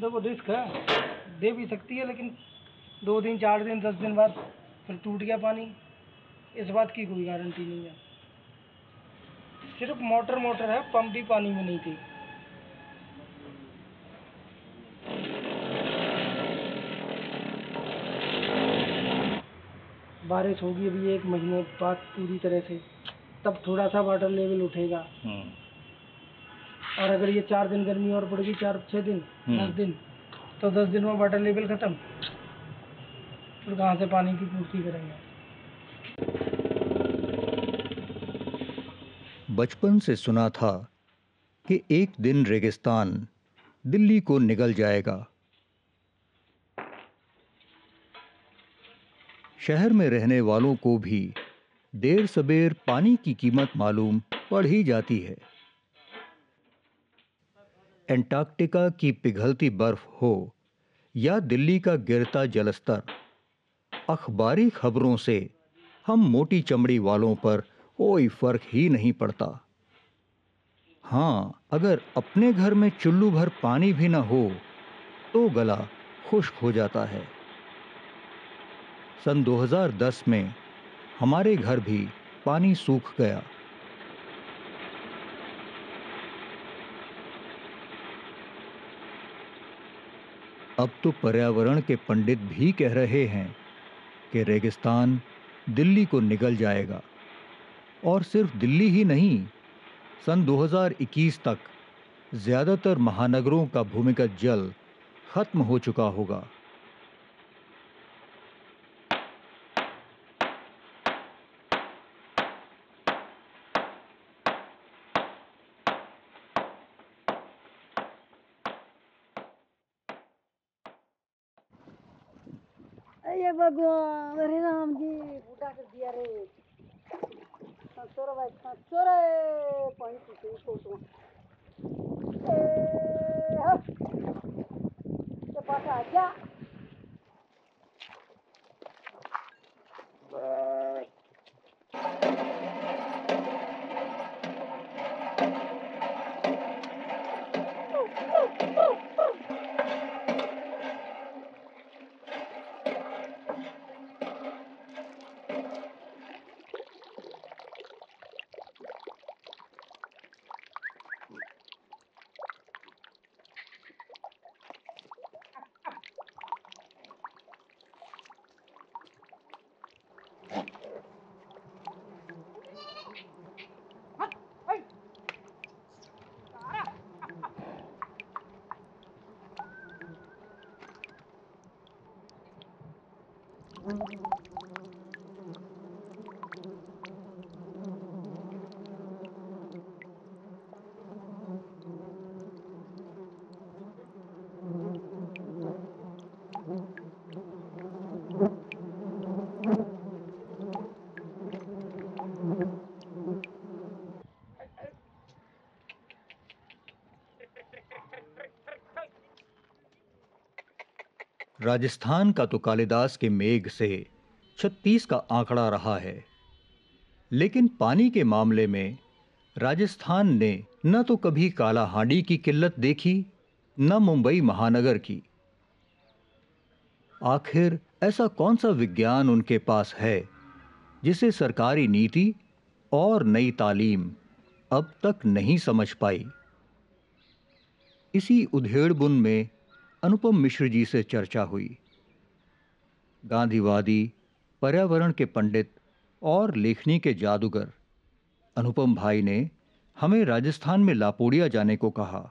देखो रिस्क है, दे भी सकती है लेकिन 2 दिन 4 दिन 10 दिन बाद फिर टूट गया पानी, इस बात की कोई गारंटी नहीं है। सिर्फ मोटर मोटर है, पंप भी पानी में नहीं थी। बारिश होगी अभी 1 महीने बाद पूरी तरह से, तब थोड़ा सा वाटर लेवल उठेगा। और अगर ये 4 दिन गर्मी और पड़ेगी, 4-6 दिन 10 दिन, तो 10 दिन में वाटर लेवल खत्म, फिर कहाँ से पानी की पूर्ति करेंगे। बचपन से सुना था कि एक दिन रेगिस्तान दिल्ली को निगल जाएगा। शहर में रहने वालों को भी देर सबेर पानी की कीमत मालूम पड़ ही जाती है। एंटार्क्टिका की पिघलती बर्फ हो या दिल्ली का गिरता जलस्तर, अखबारी खबरों से हम मोटी चमड़ी वालों पर कोई फर्क ही नहीं पड़ता। हाँ, अगर अपने घर में चुल्लू भर पानी भी ना हो तो गला खुश्क हो जाता है। सन 2010 में हमारे घर भी पानी सूख गया। अब तो पर्यावरण के पंडित भी कह रहे हैं कि रेगिस्तान दिल्ली को निगल जाएगा। और सिर्फ दिल्ली ही नहीं, सन 2021 तक ज़्यादातर महानगरों का भूमिगत जल खत्म हो चुका होगा। भगवान, अरे राम जी बूढ़ा कर दिया रे। राजस्थान का तो कालिदास के मेघ से 36 का आंकड़ा रहा है, लेकिन पानी के मामले में राजस्थान ने न तो कभी कालाहांडी की किल्लत देखी न मुंबई महानगर की। आखिर ऐसा कौन सा विज्ञान उनके पास है जिसे सरकारी नीति और नई तालीम अब तक नहीं समझ पाई। इसी उधेड़बुन में अनुपम मिश्र जी से चर्चा हुई। गांधीवादी, पर्यावरण के पंडित और लेखनी के जादूगर अनुपम भाई ने हमें राजस्थान में लापोड़िया जाने को कहा।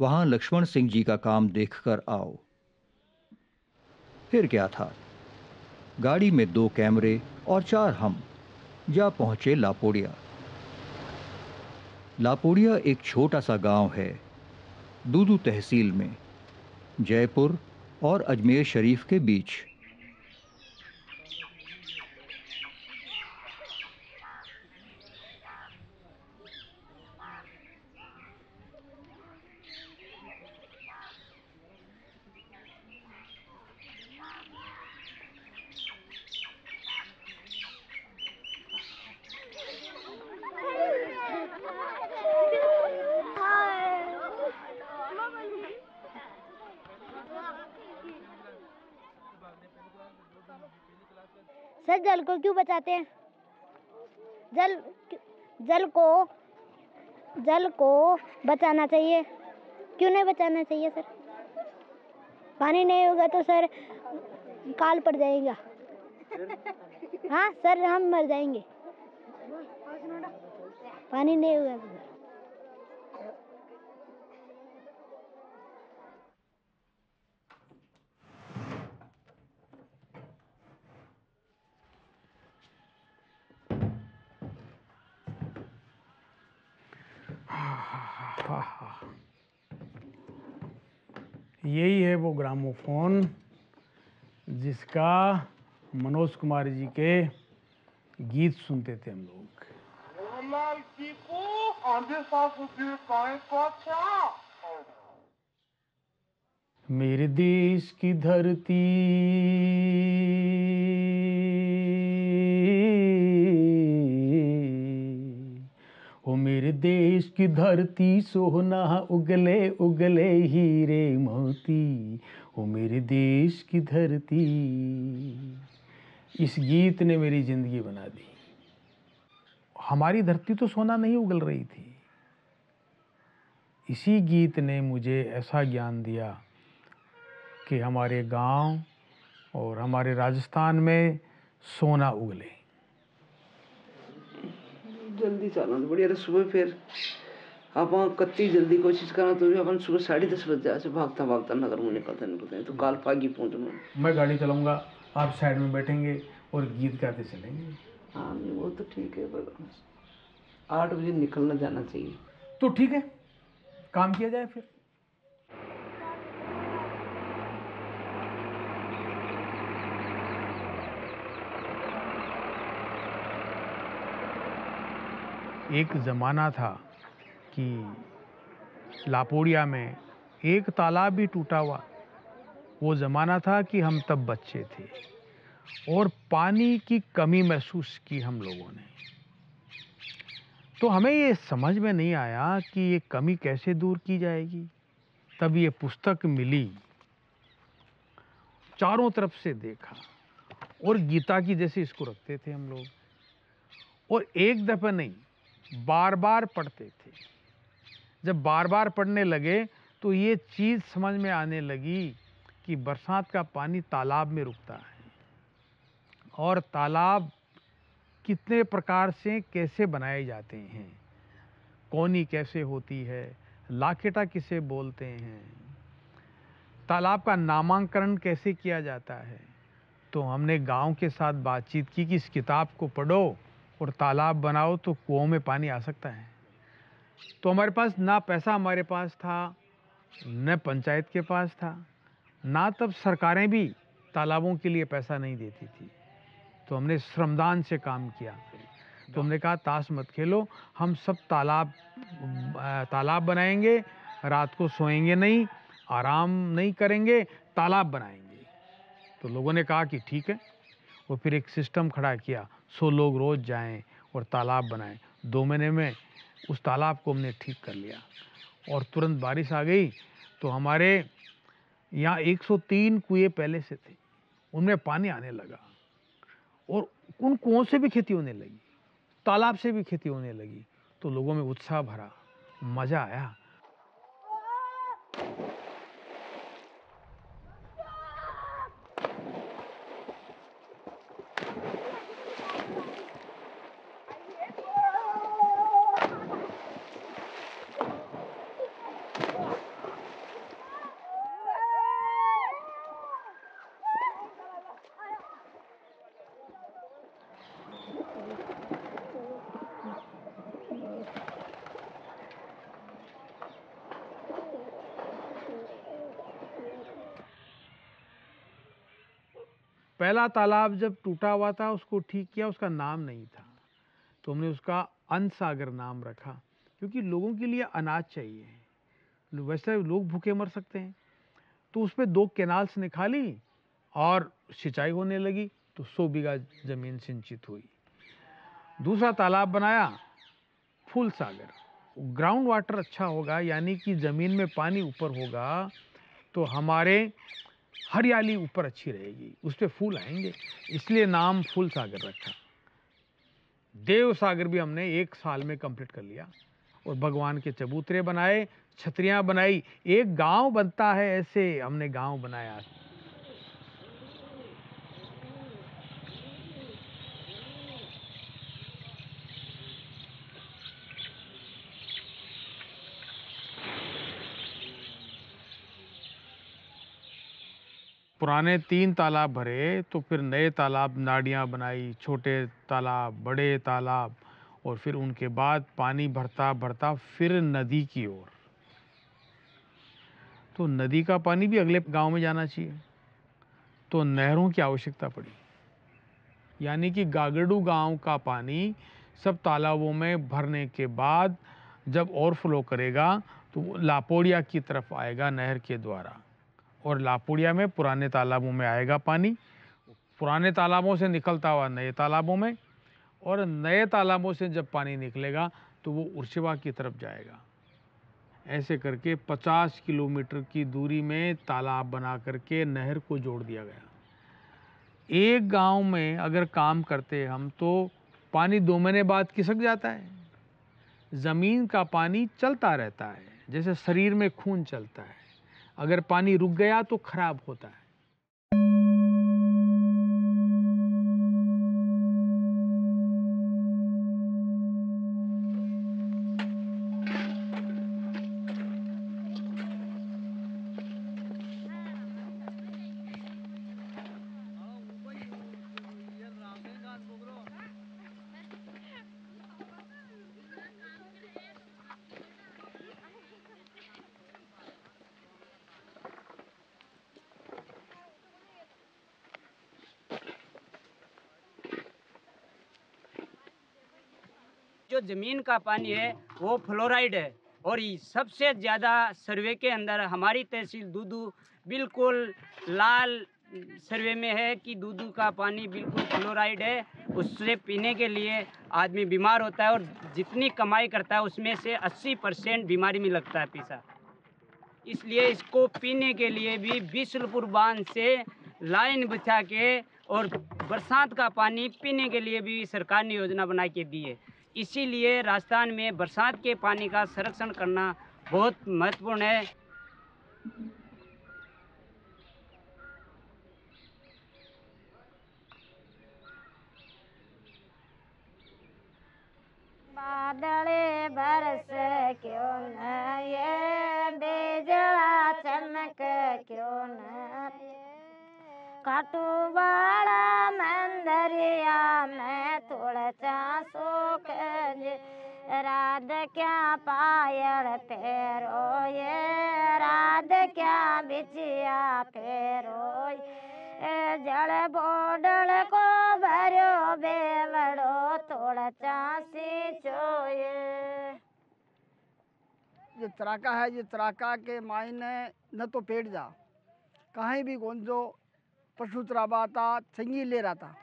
वहां लक्ष्मण सिंह जी का काम देखकर आओ। फिर क्या था, गाड़ी में 2 कैमरे और 4 हम जा पहुंचे लापोड़िया। लापोड़िया एक छोटा सा गांव है दूदू तहसील में, जयपुर और अजमेर शरीफ के बीच। जल को क्यों बचाते हैं? जल को बचाना चाहिए, क्यों नहीं बचाना चाहिए सर? पानी नहीं होगा तो सर काल पड़ जाएगा। हाँ सर, हम मर जाएंगे, पानी नहीं होगा तो। यही है वो ग्रामोफोन जिसका मनोज कुमार जी के गीत सुनते थे हम लोग। मेरे देश की धरती ओ मेरे देश की धरती, सोना उगले उगले हीरे मोती, ओ मेरे देश की धरती। इस गीत ने मेरी जिंदगी बना दी। हमारी धरती तो सोना नहीं उगल रही थी, इसी गीत ने मुझे ऐसा ज्ञान दिया कि हमारे गांव और हमारे राजस्थान में सोना उगले। जल्दी चलना तो बढ़िया, सुबह फिर आप कत्ती जल्दी कोशिश करना तो अपन सुबह 10:30 बजे ऐसे भागता भागता नगर में निकलते हैं तो काल पागी पहुँचना। मैं गाड़ी चलाऊंगा, आप साइड में बैठेंगे और गीत गाते चलेंगे। हाँ वो तो ठीक है, पर 8 बजे निकलना जाना चाहिए। तो ठीक है, काम किया जाए फिर। एक ज़माना था कि लापोड़िया में एक तालाब भी टूटा हुआ। वो ज़माना था कि हम तब बच्चे थे और पानी की कमी महसूस की हम लोगों ने। तो हमें ये समझ में नहीं आया कि ये कमी कैसे दूर की जाएगी। तब ये पुस्तक मिली, चारों तरफ से देखा और गीता की जैसे इसको रखते थे हम लोग। और एक दफ़ा नहीं, बार बार पढ़ते थे। जब बार बार पढ़ने लगे तो ये चीज़ समझ में आने लगी कि बरसात का पानी तालाब में रुकता है और तालाब कितने प्रकार से कैसे बनाए जाते हैं, कोनी कैसे होती है, लाखेटा किसे बोलते हैं, तालाब का नामांकरण कैसे किया जाता है। तो हमने गांव के साथ बातचीत की कि इस किताब को पढ़ो और तालाब बनाओ तो कुओं में पानी आ सकता है। तो हमारे पास ना पैसा हमारे पास था, न पंचायत के पास था, ना तब सरकारें भी तालाबों के लिए पैसा नहीं देती थी। तो हमने श्रमदान से काम किया। तो हमने कहा ताश मत खेलो, हम सब तालाब बनाएंगे, रात को सोएंगे नहीं, आराम नहीं करेंगे, तालाब बनाएंगे। तो लोगों ने कहा कि ठीक है। और फिर एक सिस्टम खड़ा किया, 100 लोग रोज़ जाएं और तालाब बनाएं। 2 महीने में उस तालाब को हमने ठीक कर लिया और तुरंत बारिश आ गई तो हमारे यहाँ 103 कुएँ पहले से थे, उनमें पानी आने लगा और उन कुओं से भी खेती होने लगी, तालाब से भी खेती होने लगी। तो लोगों में उत्साह भरा, मज़ा आया। पहला तालाब जब टूटा हुआ था उसको ठीक किया, उसका नाम नहीं था तो हमने उसका अन्न सागर नाम रखा, क्योंकि लोगों के लिए अनाज चाहिए। वैसे लोग भूखे मर सकते हैं। तो उस पर 2 कैनाल्स निकाली और सिंचाई होने लगी तो 100 बीघा ज़मीन सिंचित हुई। दूसरा तालाब बनाया फूल सागर, ग्राउंड वाटर अच्छा होगा, यानी कि ज़मीन में पानी ऊपर होगा तो हमारे हरियाली ऊपर अच्छी रहेगी, उस पर फूल आएंगे, इसलिए नाम फूल सागर रखा। देव सागर भी हमने एक साल में कंप्लीट कर लिया और भगवान के चबूतरे बनाए, छतरियाँ बनाई, एक गांव बनता है ऐसे हमने गांव बनाया। पुराने 3 तालाब भरे तो फिर नए तालाब नाड़ियाँ बनाई, छोटे तालाब, बड़े तालाब, और फिर उनके बाद पानी भरता भरता फिर नदी की ओर। तो नदी का पानी भी अगले गांव में जाना चाहिए, तो नहरों की आवश्यकता पड़ी। यानी कि गागड़ू गांव का पानी सब तालाबों में भरने के बाद जब ओवरफ्लो करेगा तो लापोड़िया की तरफ आएगा नहर के द्वारा, और लापोड़िया में पुराने तालाबों में आएगा पानी, पुराने तालाबों से निकलता हुआ नए तालाबों में, और नए तालाबों से जब पानी निकलेगा तो वो उर्शवा की तरफ जाएगा। ऐसे करके 50 किलोमीटर की दूरी में तालाब बना करके नहर को जोड़ दिया गया। एक गांव में अगर काम करते हम तो पानी 2 महीने बाद खिसक जाता है, ज़मीन का पानी चलता रहता है, जैसे शरीर में खून चलता है, अगर पानी रुक गया तो खराब होता है। जो ज़मीन का पानी है वो फ्लोराइड है, और ये सबसे ज़्यादा सर्वे के अंदर हमारी तहसील दूदू बिल्कुल लाल सर्वे में है कि दूदू का पानी बिल्कुल फ्लोराइड है। उससे पीने के लिए आदमी बीमार होता है, और जितनी कमाई करता है उसमें से 80% बीमारी में लगता है पैसा। इसलिए इसको पीने के लिए भी बिसलपुर बांध से लाइन बिछा के और बरसात का पानी पीने के लिए भी सरकार ने योजना बना के दी है। इसीलिए राजस्थान में बरसात के पानी का संरक्षण करना बहुत महत्वपूर्ण है। बादले बरस क्यों न ये बिजला चमक क्यों न काटू वाला मंदरिया में थोड़ा सा सोख राध क्या पायल फेरो ये राध क्या बिछिया फेरो जड़ बोडल को भरो बेवड़ो थोड़ा सा सींचो। ये तराका है, ये तराका के मायने न तो पेट जा कहीं भी गोंजो पशु चराबा था, छंगीर ले रहा था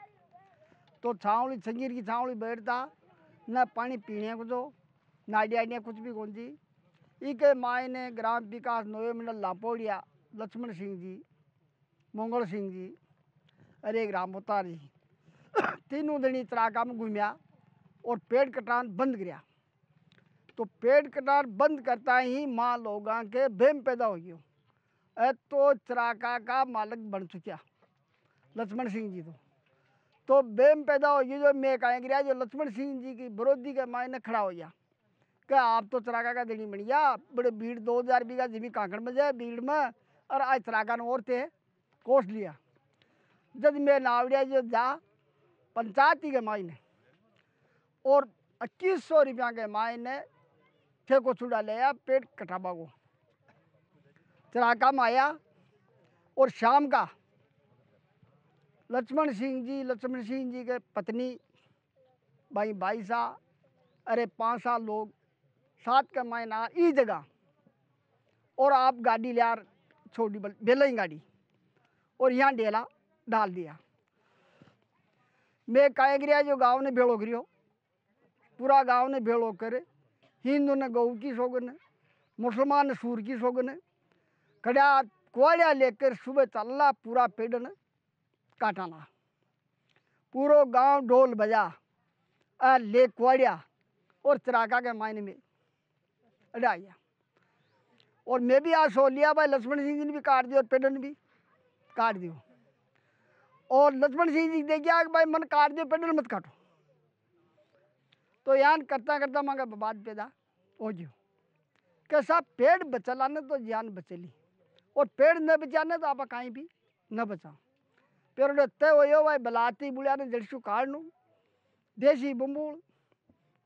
तो छावली छंगीर की छावली बैठता न पानी पीने को दो नाडियाडियाँ कुछ भी कौन जी। एक मायने ग्राम विकास नोए मंडल लापोड़िया लक्ष्मण सिंह जी, मंगल सिंह जी, अरे ग्राम होता जी, 3 दिन तराका में घूमिया और पेड़ कटान बंद गया। तो पेड़ कटान बंद करता ही माँ लोगों के बेम पैदा हो गयो, तो तराका का मालिक बन चुका लक्ष्मण सिंह जी। तो बेम पैदा हो गई जो मैं कहें गिरा जो लक्ष्मण सिंह जी की विरोधी के मायने खड़ा हो गया कि आप तो तराका का देनी बन गया, बड़े भीड़ 2000 बीघा जमीन कांकड़ में जाए भीड़ में, और आज तराका ने और थे कोस लिया। जब मैं नावड़िया जो जा पंचायती के मायने और 2100 रुपया के मायने ठेको को छुड़ा लिया पेट कटाबा को। तराका में आया और शाम का लक्ष्मण सिंह जी के पत्नी भाई सा अरे 5 साल लोग साथ कमायना ई जगह, और आप गाड़ी ले यार छोटी बेलई गाड़ी और यहाँ डेला डाल दिया। मैं काय गिरिया जो गांव ने भेड़ो गिरियो, पूरा गांव ने भेड़ो करे, हिंदू ने गऊ की शोगन है, मुसलमान ने सूर की शोगन है, खड़ा कोड़ा लेकर सुबह चलना, पूरा पेड़ ने काटाना, पूरा गांव ढोल बजा ले कोड़ा और चराका के मायने में अडाया। और मैं भी आज सो लिया भाई, लक्ष्मण सिंह जी ने भी काट दिया और पेड़ ने भी काट दिया। और लक्ष्मण सिंह जी दे गया भाई मन काट दियो, पेड़ मत काटो। तो यान करता करता मांगा बर्बाद पैदा हो गयो। कैसा पेड़ बचला ने तो जान बचली, और पेड़ न बचाने तो आप कहीं भी न बचाओ। पेड़ तय हो भाई बलाती बुढ़िया ने जड़सू काढ़ू, देसी बम्बूल,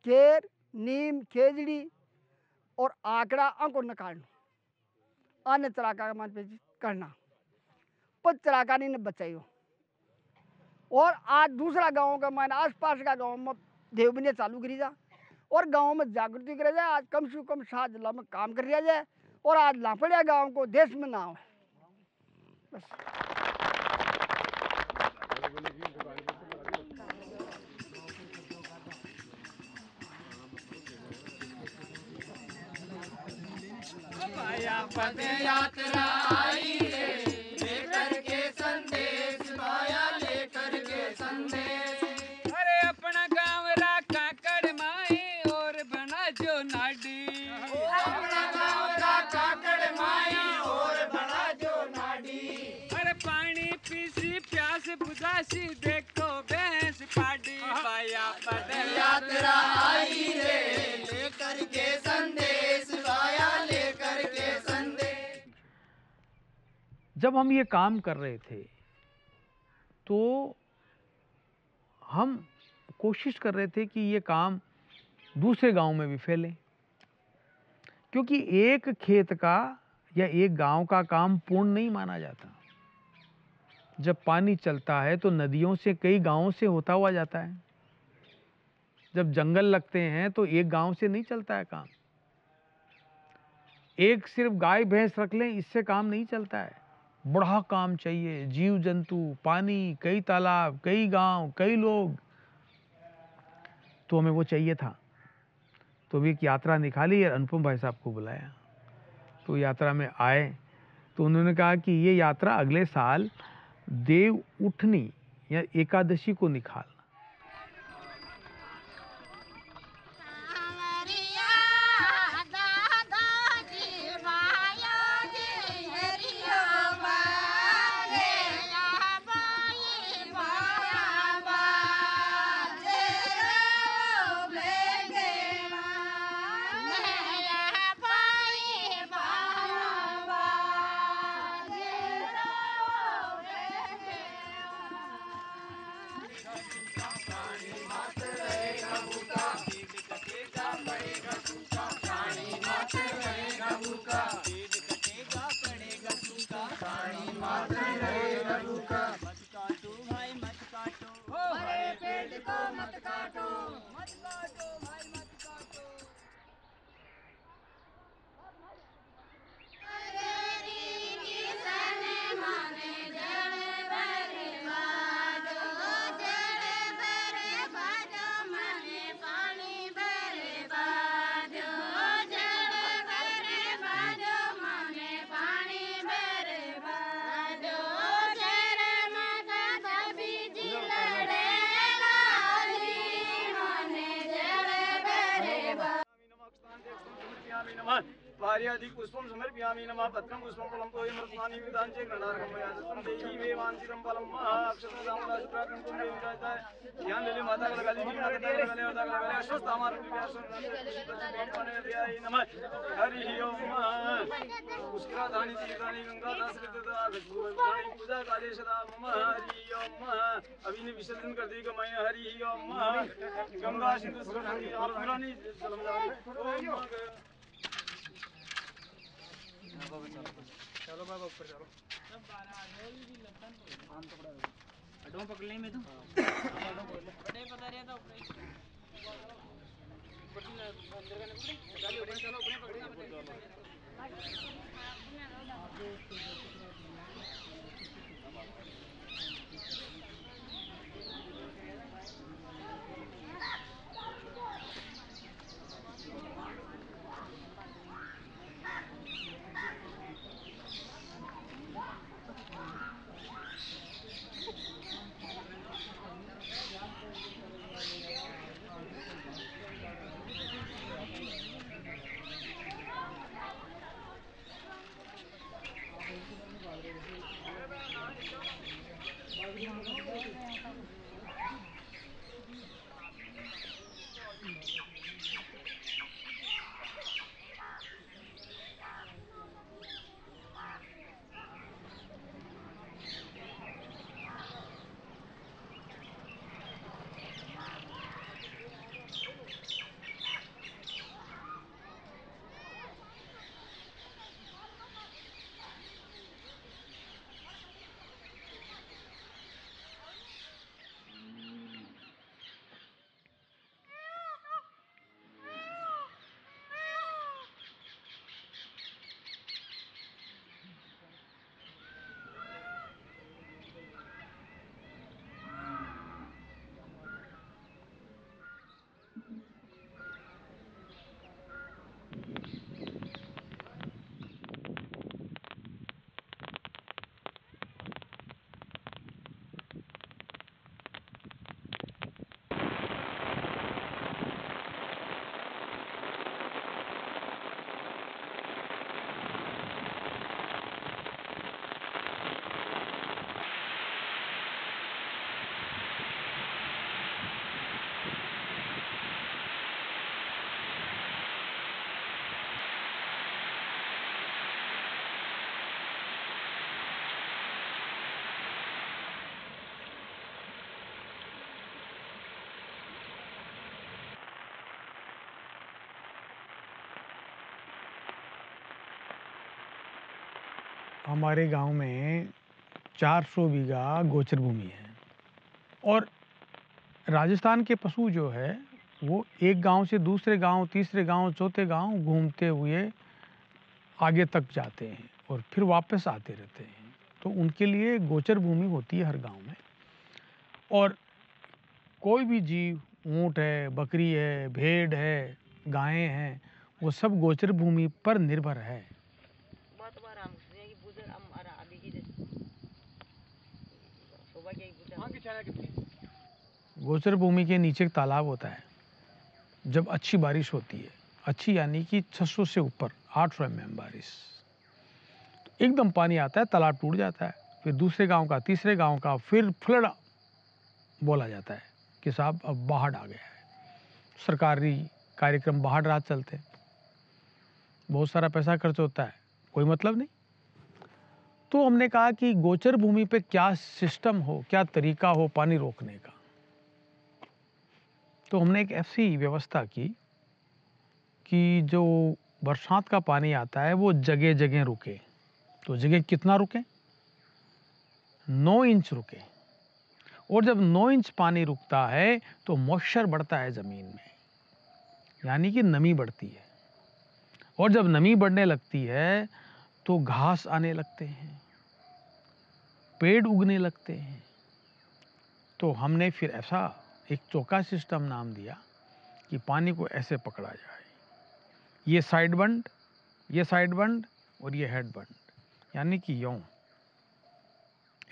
केर, नीम, खेजड़ी और आकड़ा अंको न काढ़ू, आने चराका का मान पे करना पर चराका ने बचाइयो। और आज दूसरा गाँव का मान आसपास का गाँव में देवबनी चालू करी जा, और गाँव में जागृति करा जाए। आज कम से कम 7 जिला में काम कर लिया जाए, और आज लापोड़िया गांव को देश में नाम है। बस यात्रा आई है लेकर के संदेश, माया लेकर के संदेश। अरे अपना गांव रा काकड़ माए और बना जो नाडी, अपना गांव रा काकड़ माए और बना जो नाडी। अरे पानी पीसी प्यास बुझासी देखो भैंस पाड़ी। माया पद यात्रा आई है लेकर के संदेश, माया लेकर के संदेश। जब हम ये काम कर रहे थे तो हम कोशिश कर रहे थे कि ये काम दूसरे गांव में भी फैले, क्योंकि एक खेत का या एक गांव का काम पूर्ण नहीं माना जाता। जब पानी चलता है तो नदियों से कई गांवों से होता हुआ जाता है, जब जंगल लगते हैं तो एक गांव से नहीं चलता है काम। एक सिर्फ गाय भैंस रख लें इससे काम नहीं चलता है, बड़ा काम चाहिए। जीव जंतु, पानी, कई तालाब, कई गांव, कई लोग, तो हमें वो चाहिए था। तो भी एक यात्रा निकाली और अनुपम भाई साहब को बुलाया, तो यात्रा में आए तो उन्होंने कहा कि ये यात्रा अगले साल देव उठनी या एकादशी को निकाल। विसर्जन कर दी गई हरि गंगा सिंधु। चलो बाबा ऊपर चलो, अड्डों पकड़ने में तो बड़े पता रहे था ऊपर अंदर का निकले। चलो अपने पकड़े। हमारे गांव में 400 बीघा गोचर भूमि है और राजस्थान के पशु जो है वो एक गांव से दूसरे गांव, तीसरे गांव, चौथे गांव घूमते हुए आगे तक जाते हैं और फिर वापस आते रहते हैं। तो उनके लिए गोचर भूमि होती है हर गांव में। और कोई भी जीव, ऊँट है, बकरी है, भेड़ है, गायें हैं, वो सब गोचर भूमि पर निर्भर है। गोचर भूमि के नीचे एक तालाब होता है। जब अच्छी बारिश होती है, अच्छी यानी कि 600 से ऊपर 800 mm बारिश, तो एकदम पानी आता है, तालाब टूट जाता है। फिर दूसरे गांव का, तीसरे गांव का, फिर फ्लड बोला जाता है कि साहब अब बाढ़ आ गया है। सरकारी कार्यक्रम बाढ़ रात चलते, बहुत सारा पैसा खर्च होता है, कोई मतलब नहीं। तो हमने कहा कि गोचर भूमि पे क्या सिस्टम हो, क्या तरीका हो पानी रोकने का। तो हमने एक ऐसी व्यवस्था की कि जो बरसात का पानी आता है वो जगह जगह रुके। तो जगह कितना रुके? 9 इंच रुके। और जब 9 इंच पानी रुकता है तो मॉइस्चर बढ़ता है ज़मीन में, यानी कि नमी बढ़ती है। और जब नमी बढ़ने लगती है तो घास आने लगते हैं, पेड़ उगने लगते हैं। तो हमने फिर ऐसा एक चौका सिस्टम नाम दिया कि पानी को ऐसे पकड़ा जाए, ये साइड बंड, ये साइड बंड और ये हेड बंड, यानी कि यों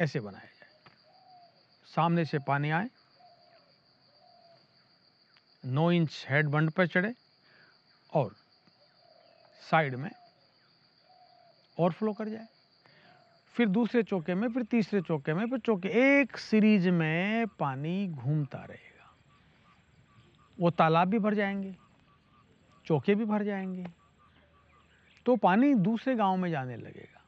ऐसे बनाया जाए। सामने से पानी आए, 9 इंच हेड बंड पर चढ़े और साइड में और फ्लो कर जाए, फिर दूसरे चौके में, फिर तीसरे चौके में, फिर चौके, एक सीरीज में पानी घूमता रहेगा। वो तालाब भी भर जाएंगे, चौके भी भर जाएंगे, तो पानी दूसरे गांव में जाने लगेगा।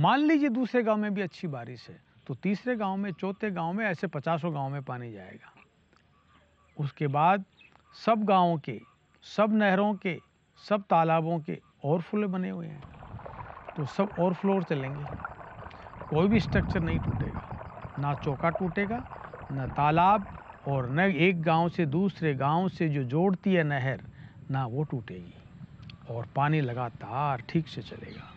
मान लीजिए दूसरे गांव में भी अच्छी बारिश है तो तीसरे गांव में, चौथे गांव में, ऐसे 50 गांव में पानी जाएगा। उसके बाद सब गांवों के, सब नहरों के, सब तालाबों के ओवरफ्लो बने हुए हैं, तो सब ओवरफ्लो चलेंगे। कोई भी स्ट्रक्चर नहीं टूटेगा, ना चौका टूटेगा, ना तालाब, और न एक गांव से दूसरे गांव से जो जोड़ती है नहर, ना वो टूटेगी, और पानी लगातार ठीक से चलेगा।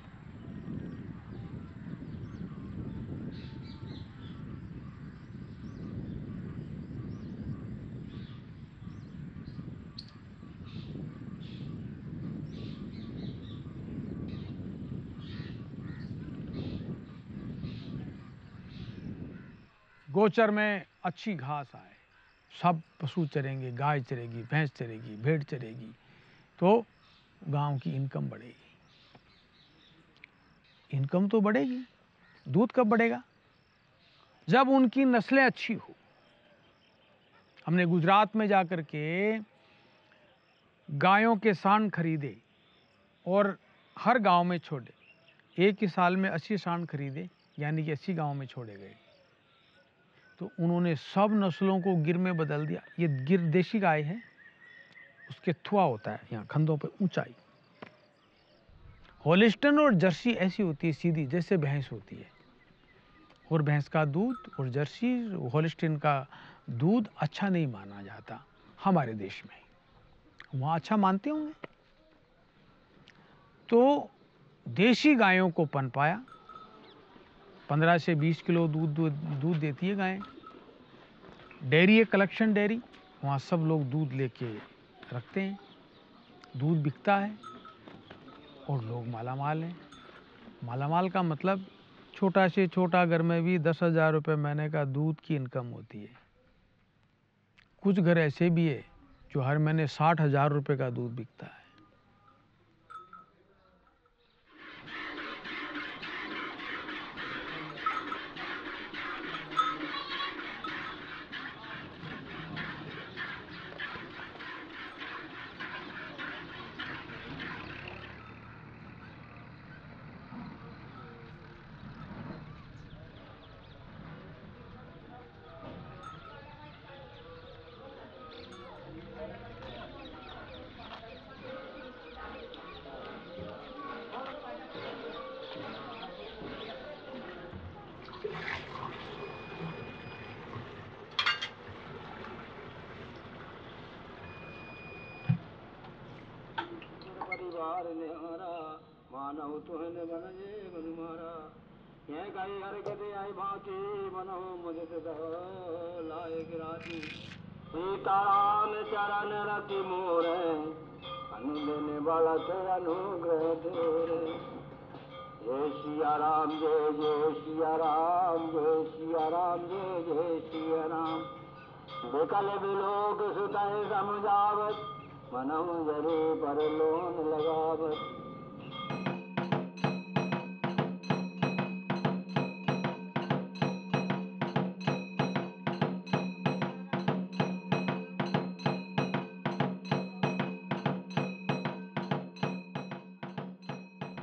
गोचर में अच्छी घास आए, सब पशु चरेंगे, गाय चरेगी, भैंस चरेगी, भेड़ चरेगी, तो गांव की इनकम बढ़ेगी। इनकम तो बढ़ेगी, दूध कब बढ़ेगा? जब उनकी नस्लें अच्छी हो। हमने गुजरात में जाकर के गायों के सांड खरीदे और हर गांव में छोड़े। एक ही साल में 80 सांड खरीदे, यानी कि 80 गांव में छोड़े गए। तो उन्होंने सब नस्लों को गिर में बदल दिया। ये गिर देशी गाय है, उसके थुआ होता है यहाँ कंधों पर ऊंचाई। होलिस्टन और जर्सी ऐसी होती है सीधी, जैसे भैंस होती है, और भैंस का दूध और जर्सी होलिस्टन का दूध अच्छा नहीं माना जाता हमारे देश में, वहाँ अच्छा मानते होंगे। तो देशी गायों को पनपाया, 15 से 20 किलो दूध देती है गायें। डेयरी है, कलेक्शन डेयरी, वहाँ सब लोग दूध लेके रखते हैं, दूध बिकता है और लोग मालामाल हैं। मालामाल का मतलब छोटा से छोटा घर में भी 10,000 रुपये महीने का दूध की इनकम होती है। कुछ घर ऐसे भी है जो हर महीने 60,000 रुपये का दूध बिकता है। कार निहारा, मानव तुहन बन ये मन मारा। यह कही हरकत आई भांति, मनो मुझे दहो लाए गिराती। सीता राम चरण रति मोरे, अनु देने वाला से अनुग्रह तेरे। जय सिया राम जय जय सिया राम, जय सिया राम जय जय सिया राम। बिकल बिलोक सुतहि समझावत, मनम जरी पर लोन लगावत।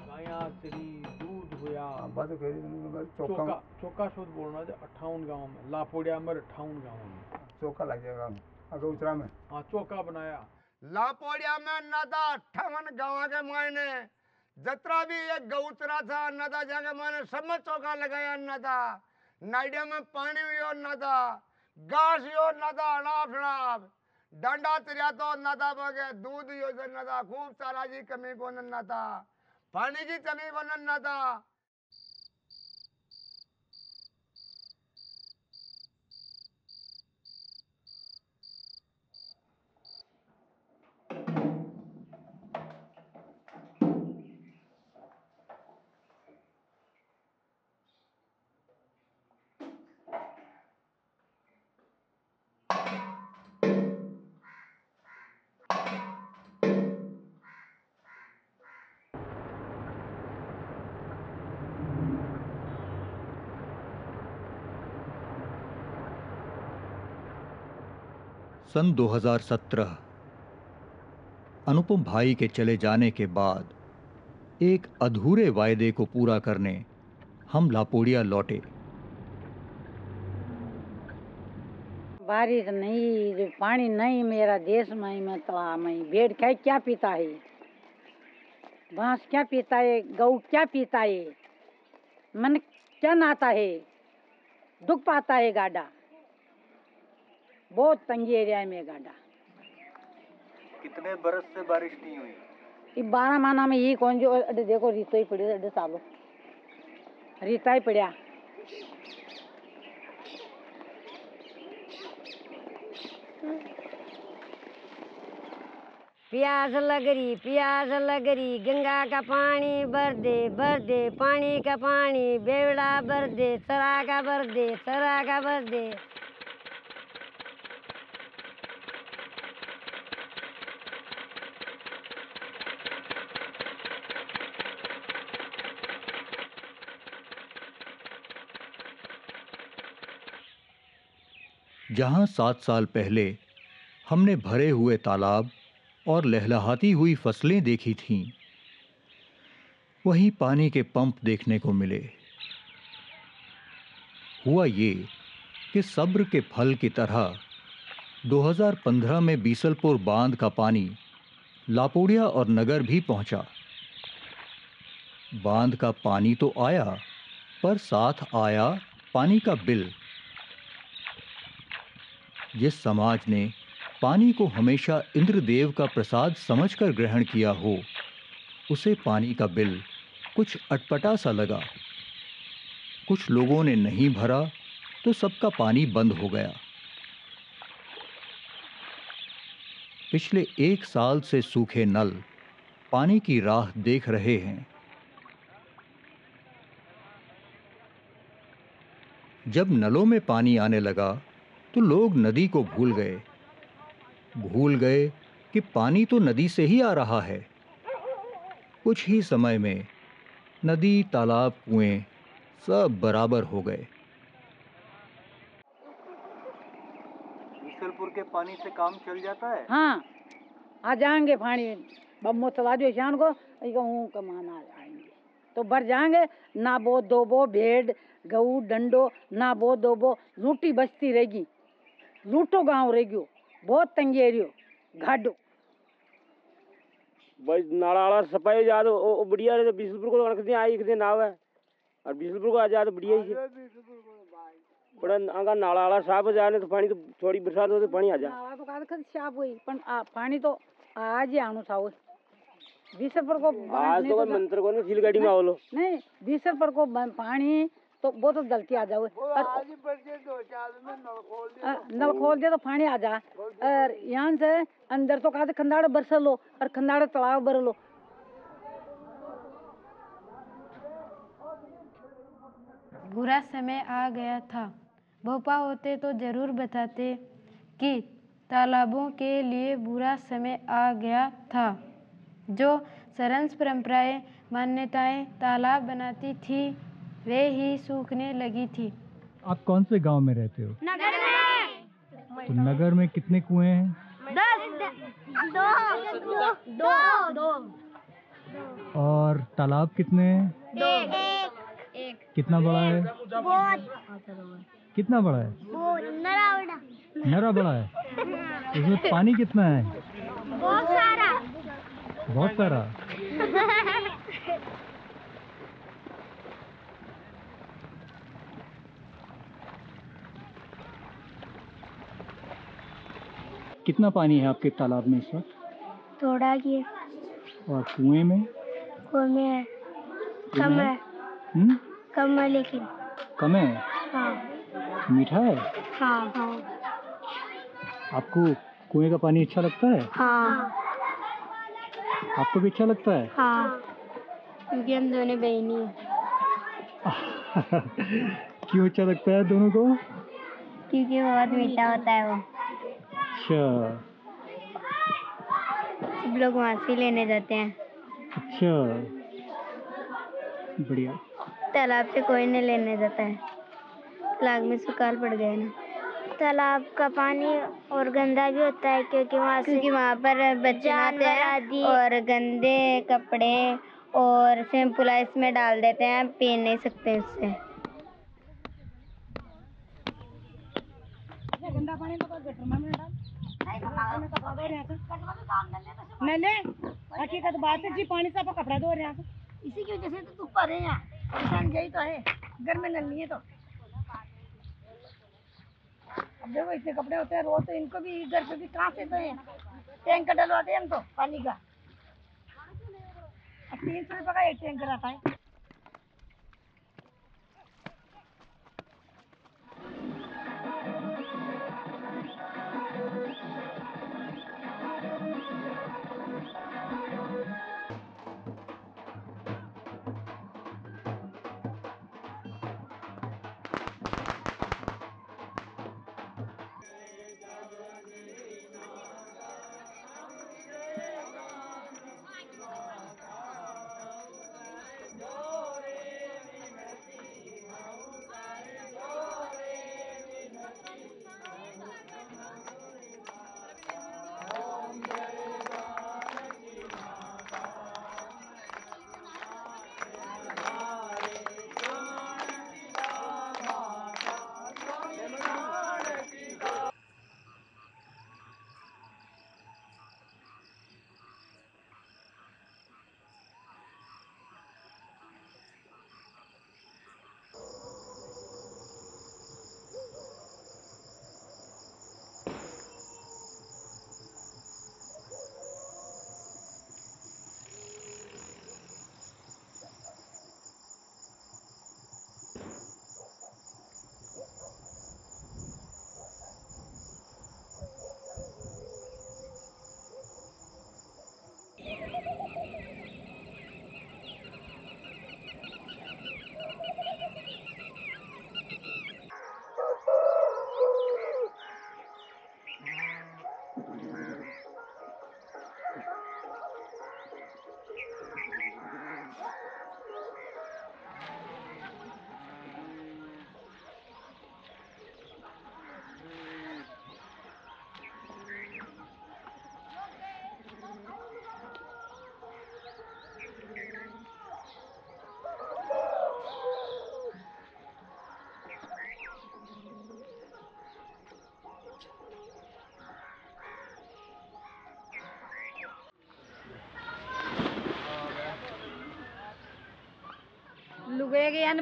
गाया श्री दूध होया चौका, चौका शब्द बोलना है 58 गाँव में, लापोडिया में 58 गाँव में चौका लग जाएगा अगर उतरा में। हाँ, चौका बनाया लापोड़िया में नदा 58 गाँव के मायने जतरा भी एक गौतरा था, नदा जाके मायने सब में चौका लगाया। नदा नाइडिया में पानी भी हो, नदा घास हो, नदा अड़ाफ अड़ाफ डंडा तिरिया तो नदा बगे दूध यो नदा खूब चारा जी कमी को नदा पानी की कमी को नदा। सन 2017 अनुपम भाई के चले जाने के बाद एक अधूरे वायदे को पूरा करने हम लापोड़िया लौटे। बारिश नहीं, पानी नहीं, मेरा देश में मैं तो मैं भेड़ खाए क्या पीता है, बांस क्या पीता है, गऊ क्या पीता है, मन क्या नाता है, दुख पाता है गाड़ा। बहुत तंगी एरिया में गाड़ा। कितने बरस से बारिश नहीं हुई? ये 12 महीना में ये कौन जो देखो रीतो ही पड़ी, अड्डे सालो रीता ही पड़ा। प्यास लग रही गंगा का पानी भर दे पानी का पानी, बेवड़ा भर दे सरा का भर दे सरा का भर दे। जहाँ 7 साल पहले हमने भरे हुए तालाब और लहलहाती हुई फसलें देखी थीं, वहीं पानी के पंप देखने को मिले। हुआ ये कि सब्र के फल की तरह 2015 में बीसलपुर बांध का पानी लापोड़िया और नगर भी पहुंचा। बांध का पानी तो आया, पर साथ आया पानी का बिल। जिस समाज ने पानी को हमेशा इंद्रदेव का प्रसाद समझकर ग्रहण किया हो, उसे पानी का बिल कुछ अटपटा सा लगा। कुछ लोगों ने नहीं भरा तो सबका पानी बंद हो गया। पिछले 1 साल से सूखे नल पानी की राह देख रहे हैं। जब नलों में पानी आने लगा तो लोग नदी को भूल गए कि पानी तो नदी से ही आ रहा है। कुछ ही समय में नदी, तालाब, कुएं सब बराबर हो गए। बीसलपुर के पानी से काम चल जाता है। हाँ, आ जाएंगे पानी बम्बो तलाजो शान को कमाना आएंगे तो भर जाएंगे ना। बो दोबो भेड़ गऊ डंडो ना बो दोबो लूटी बस्ती रहेगी, लूटो गांव रेगियो, बहुत तंगी एरियो घाटो। भाई नाला सफाई ज्यादा बढ़िया रहे तो बीसलपुर को रख दे आई एक दिन नाव है और बीसलपुर को आ जाए तो बढ़िया ही है। बड़ा आगा नाला साफ हो जाने तो पानी तो थोड़ी बरसात हो तो पानी आ जाए। नाला तो साफ हुई पर पानी तो आज ही आनो था। बीसलपुर को आज तो मंत्र को नहीं गाड़ी में आओ लो नहीं बीसलपुर को पानी तो वो तो दलकी आ जाओ नल खोल दे तो पानी आ जा और यहाँ से अंदर तो कहा खंदाड़ बरस लो और खंदाड़ तालाब भर लो। बुरा समय आ गया था। भोपा होते तो जरूर बताते कि तालाबों के लिए बुरा समय आ गया था। जो सरंस परंपराएं मान्यताएं तालाब बनाती थी वे ही सूखने लगी थी। आप कौन से गांव में रहते हो? नगर में। तो नगर में कितने कुएं हैं? 10। और तालाब कितने हैं? 1। कितना बड़ा है? कितना बड़ा है? नरा बड़ा है। इसमें पानी कितना है? बहुत सारा। कितना पानी है आपके तालाब में इस वक्त? थोड़ा ही है। और कुएं में? कुएं है कम है। कम है लेकिन। कम है? हाँ। मीठा है? हाँ। आपको कुएं का पानी अच्छा लगता है? हाँ। आपको भी अच्छा लगता है? हाँ, क्योंकि हम दोनों बहनी हैं। क्यों अच्छा लगता है दोनों को? क्योंकि बहुत मीठा होता है वो। अच्छा, सब लोग वहाँ से लेने जाते हैं। अच्छा, बढ़िया। तालाब से कोई नहीं लेने जाता है, तालाब में सुखाड़ पड़ गया ना। तालाब का पानी और गंदा भी होता है क्योंकि वहाँ पर बच्चे आते हैं और गंदे कपड़े और शैम्पूला इसमें डाल देते हैं, पी नहीं सकते उससे। गंदा पानी तो गटर में डाल हकीकत बात है जी, पानी से कपड़ा धो रहे हैं इसी की वजह से तो धूप आ रहे हैं। यही तो है, घर में नल नहीं है तो अब देखो इतने कपड़े होते हैं रोज, तो इनको भी घर पे भी कहाँ से तो टैंकर डलवाते हैं हम तो पानी का। 300 रुपये का एक टैंकर आता है।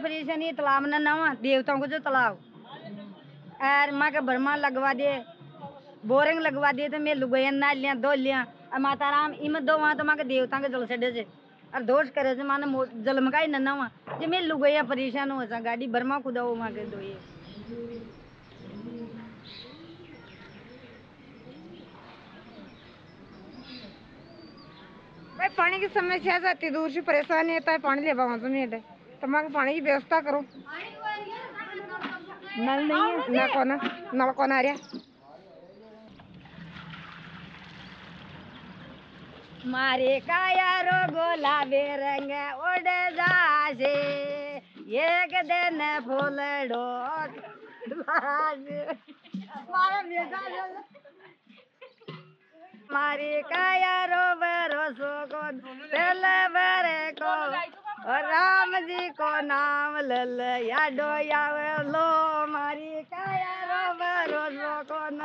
परेशानी तालाब न ना देवताओं को जो तालाब और माँ का बर्मा लगवा दे, बोरिंग लगवा दे तो मैं लुगैन ना लिया दो लिया माताराम इम दो वहाँ तो माँ के देवता के जल छे छे और दोष करे छे माने जलमकाई नन्ना वहाँ जे मैं लुगैया परेशान हो गाड़ी भरमा कुदाओ माँ के दो ये भाई पानी की समस्या जाती दूर से परेशानी होता है पानी लेवा वहाँ तो नहीं है तो माँ के पानी की व्यवस्था करो। नल नहीं है ना कोना नल कोना आ रहा मारे कायारो बोलावे रंग उड़ जाशे एक दिन फूल डोक मारे कायारो भरोसो को दिल भर को राम जी को नाम लल यादो यावलो मारी कायारो भरोसो को न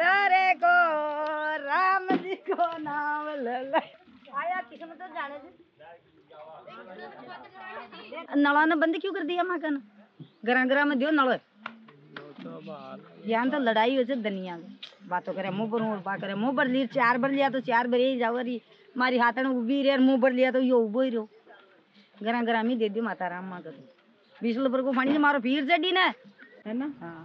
भरे को राम जी को नाम लल आया किस्मत तो जाने दे नलों ने बंद क्यों कर दिया मां कन ग्रां ग्रां में दियो नलो यहाँ तो लड़ाई हो जाए दुनिया बातों करे मुँह पर बात करे मुँह पर ली चार बार लिया तो चार बार यही जाओ रही मारी हाथ उबी रही मुँह पर लिया तो यो उबो ही रहो गरम गरम ही दे दियो माताराम माँ का बिसलपुर को पानी मारो फिर से डीना है ना। हाँ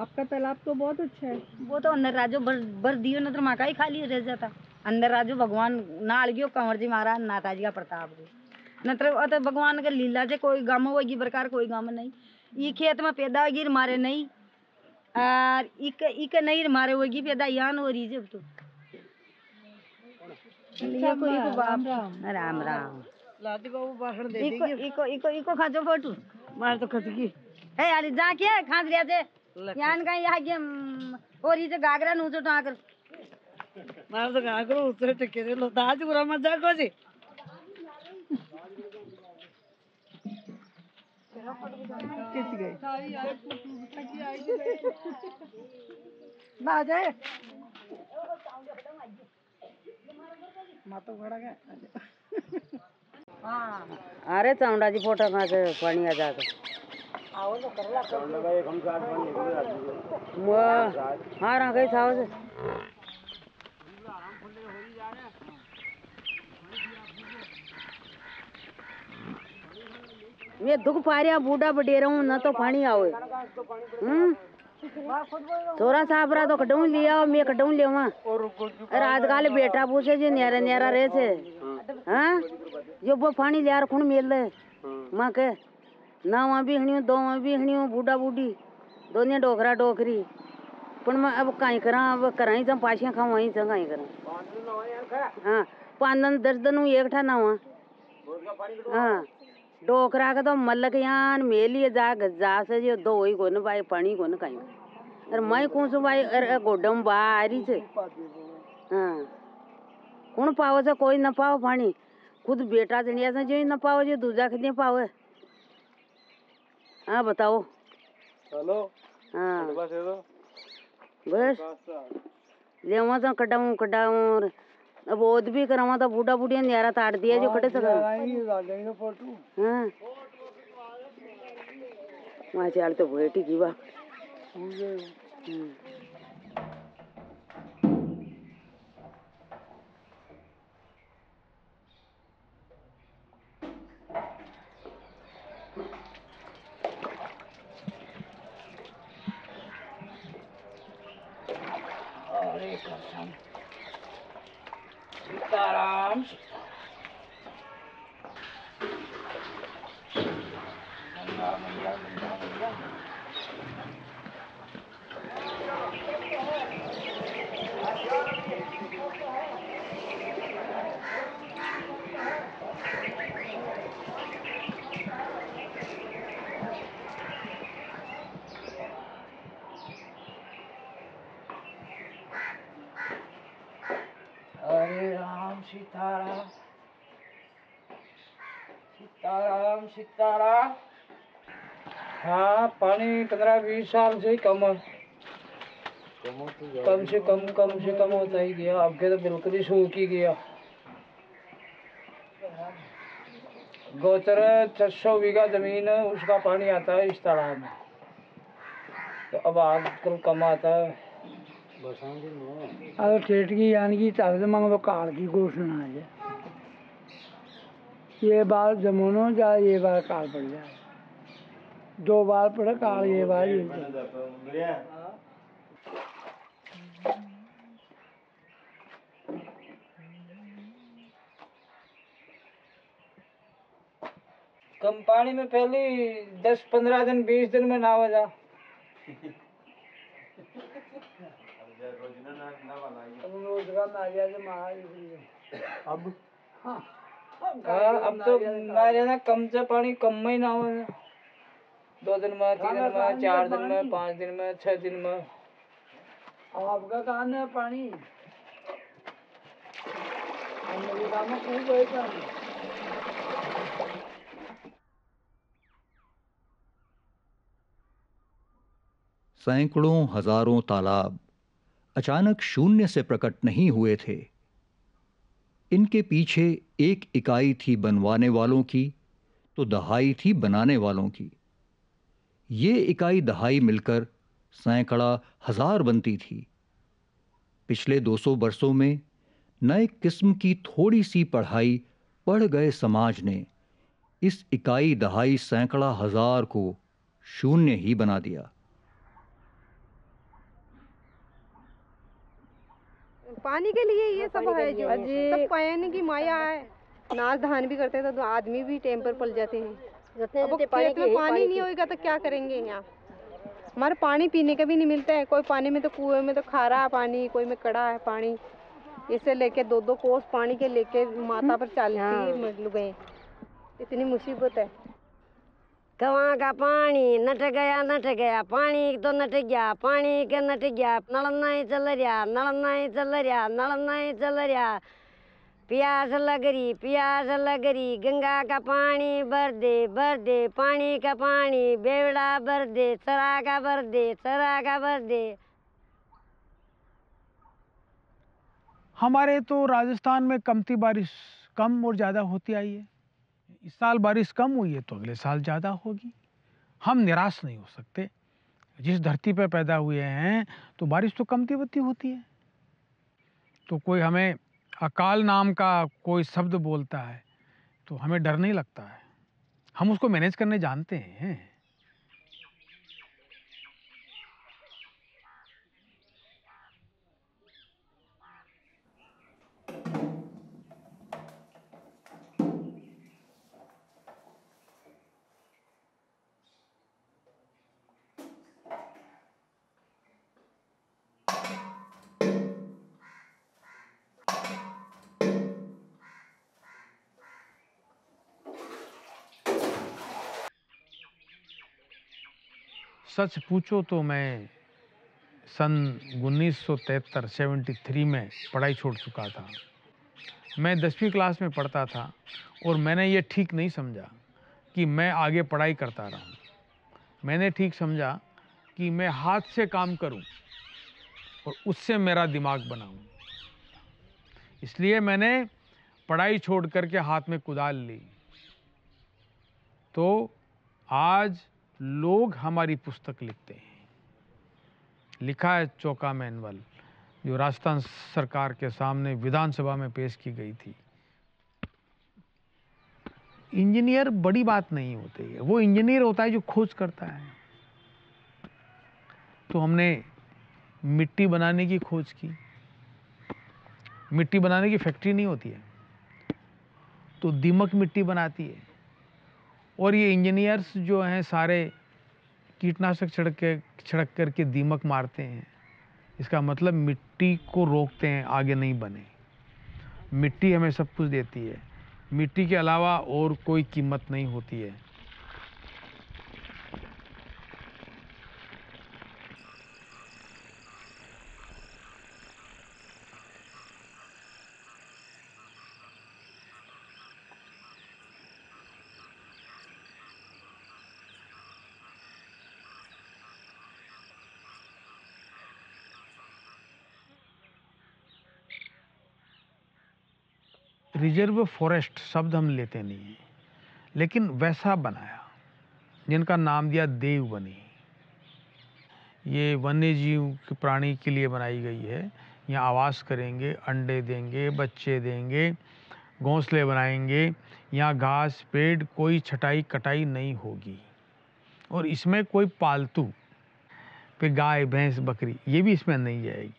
आपका तालाब तो बहुत अच्छा है वो तो अंदर राजो भर दियो ना तो माँ का ही खाली रह जाता अंदर राजो भगवान ना अलगियो कंवर जी महाराज नाता जी का प्रताप न तो भगवान का लीला से कोई गम होगी प्रकार कोई गम नहीं ये खेत में पैदा होगी मारे नहीं और इक नहीं मारे होगी पैदा यान हो रही जब तो राम राम लादी बाबू भाषण दे इको इको इको इको खाजो फोटू मार तो खसगी ए यार जा के खाज रिया जे यान का या के ओरी जे गागरा नु जो टाकर मार तो गागरो उतर टके रे लो दाज गुरा म जा को जी किस गए सारी यार टकी आई बाज है मातो घड़ा गए। अरे चाउंडा जी फोटो कहाँ से पानी आ जाता हाँ रहा कहीं साहब से मैं दुख पा रहा बूढ़ा बडेरा हूँ ना तो पानी आवे थोड़ा साहब रहा तो कटू लिया मैं कटू लिया अरे आजकल बेटा पूछे जी न्यारा न्यारा रहे से हाँ जो वो पानी लिया खून मिल रहे माँ के ना वहाँ भी हणियों दो वहाँ भी हणियों बूढ़ा बूढ़ी दोनों डोकरा डोकरी पर मैं अब कहीं करा अब करा ही सब पाशियाँ खाऊँ वहीं से कहीं करा हाँ 5 दिन 10 दिन एक ठा ना वहाँ हाँ डोकरा का तो मल्ल के यहाँ मेल ही जा जा से जो दो ही को भाई पानी को कहीं अरे मैं कौन सो भाई अरे गोडम बा आ रही से हाँ कौन पाओ से कोई न पाओ पानी खुद बेटा चढ़िया से जो न पाओ जो दूजा कितने पाओ हाँ बताओ हेलो हाँ बस ले वहाँ से कटाऊँ कटाऊँ और अब ओद भी करावा था बूढ़ा बूढ़िया न्यारा ताड़ दिया जो कटे सका हाँ वहाँ चाल तो बेटी की बा सीताराम सीताराम सीताराम हाँ पानी 15-20 साल से ही कम से कम होता ही गया अब के तो बिल्कुल ही सूख ही गया। गोचर 600 बीघा जमीन है उसका पानी आता है इस तालाब में तो अब आजकल कम आता है अब स्टेट की यानी कि काल की घोषणा है, ये बार जमुनो जाए ये बार काल पड़ जाए, दो बार पड़ा काल ये बार कम पानी में पहले 10-15 दिन 20 दिन में नाव जा अब हाँ। अब तो ना कम से पानी कम में ही नाव 2 दिन में 3 दिन में 4 दिन में 5 दिन में 6 दिन में। अब आपका काम है पानी सैकड़ों हजारों तालाब अचानक शून्य से प्रकट नहीं हुए थे। इनके पीछे एक इकाई थी बनवाने वालों की, तो दहाई थी बनाने वालों की। ये इकाई दहाई मिलकर सैकड़ा हजार बनती थी। पिछले 200 वर्षों में नए किस्म की थोड़ी सी पढ़ाई पढ़ गए समाज ने इस इकाई दहाई सैकड़ा हजार को शून्य ही बना दिया। पानी के लिए ये सब है, जो सब पानी की माया है। नाच धान भी करते हैं तो आदमी भी टाइम पर पल जाते हैं। अब खेत में पानी नहीं होगा तो क्या करेंगे? यहाँ हमारे पानी पीने का भी नहीं मिलता है। कोई पानी में तो कुएं में तो खारा है पानी, कोई में कड़ा है पानी। इसे लेके 2-2 कोस पानी के लेके माथा पर चलती गए। इतनी मुसीबत है। कहाँ का पानी नट गया पानी तो नट गया पानी के नट गया। नल नहीं चल रहा, नल नहीं चल रहा, नल नहीं चल रहा। प्यास लग रही, प्यास लग रही। गंगा का पानी भर दे पानी का पानी। बेवड़ा भर दे, सरा का भर दे, सरा का भर दे। हमारे तो राजस्थान में कमती बारिश कम और ज़्यादा होती आई है। इस साल बारिश कम हुई है तो अगले साल ज़्यादा होगी। हम निराश नहीं हो सकते। जिस धरती पर पैदा हुए हैं तो बारिश तो कमती बत्ती होती है। तो कोई हमें अकाल नाम का कोई शब्द बोलता है तो हमें डर नहीं लगता है। हम उसको मैनेज करने जानते हैं। सच पूछो तो मैं सन 1973 में पढ़ाई छोड़ चुका था। मैं 10वीं क्लास में पढ़ता था और मैंने ये ठीक नहीं समझा कि मैं आगे पढ़ाई करता रहूं। मैंने ठीक समझा कि मैं हाथ से काम करूं और उससे मेरा दिमाग बनाऊं। इसलिए मैंने पढ़ाई छोड़ करके हाथ में कुदाल ली। तो आज लोग हमारी पुस्तक लिखते हैं। लिखा है चौका मैनुअल, जो राजस्थान सरकार के सामने विधानसभा में पेश की गई थी। इंजीनियर बड़ी बात नहीं होती है। वो इंजीनियर होता है जो खोज करता है। तो हमने मिट्टी बनाने की खोज की। मिट्टी बनाने की फैक्ट्री नहीं होती है, तो दीमक मिट्टी बनाती है। और ये इंजीनियर्स जो हैं सारे कीटनाशक छिड़क करके दीमक मारते हैं। इसका मतलब मिट्टी को रोकते हैं आगे नहीं बने। मिट्टी हमें सब कुछ देती है। मिट्टी के अलावा और कोई कीमत नहीं होती है। रिजर्व फॉरेस्ट शब्द हम लेते नहीं हैं, लेकिन वैसा बनाया जिनका नाम दिया देवबनी। ये वन्य जीव के प्राणी के लिए बनाई गई है। यहाँ आवास करेंगे, अंडे देंगे, बच्चे देंगे, घोंसले बनाएंगे। यहाँ घास पेड़ कोई छटाई कटाई नहीं होगी और इसमें कोई पालतू पे गाय भैंस बकरी ये भी इसमें नहीं जाएगी।